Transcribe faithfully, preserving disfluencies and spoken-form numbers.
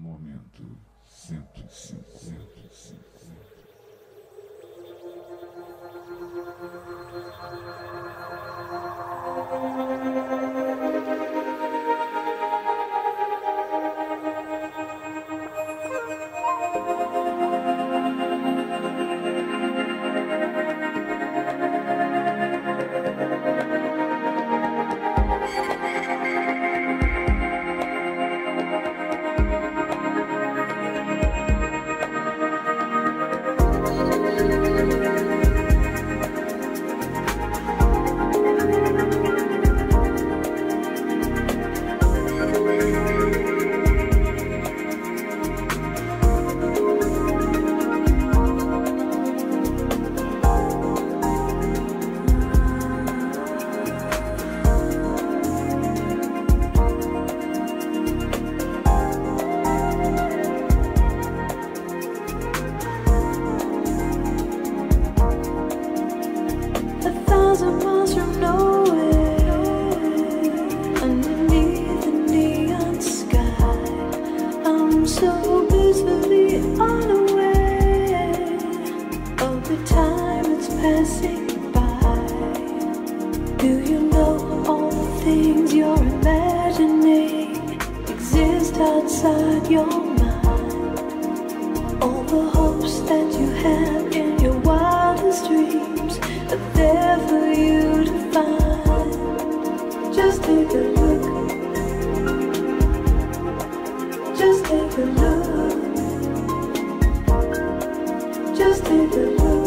Momento cento e cinquenta e cinco. Just take a look. Just take a look.